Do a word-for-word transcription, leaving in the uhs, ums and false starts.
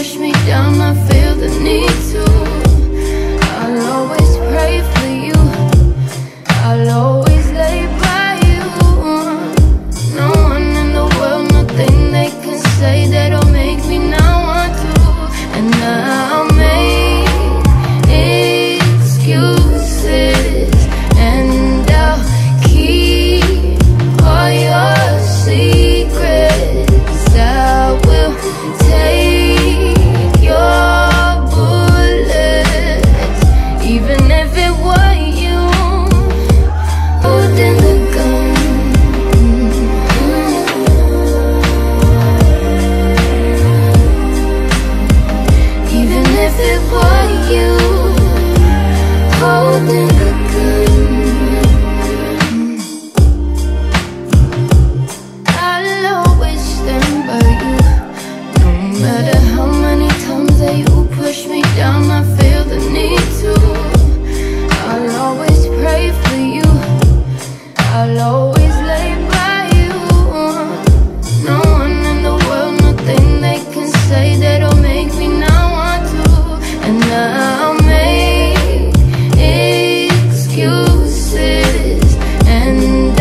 push me down, I feel the need to. I'll always pray for you, I'll always lay by you. No one in the world, nothing they can say that'll make me not want to. And I'll make excuses, and I'll keep all your secrets. I will take holding the gun. I'll always stand by you, no matter how many times that you push me down, I feel the need to. I'll always pray for you, I'll always lay by you. No one in the world, nothing they can say that'll make me not want to. And I'll make excuses, and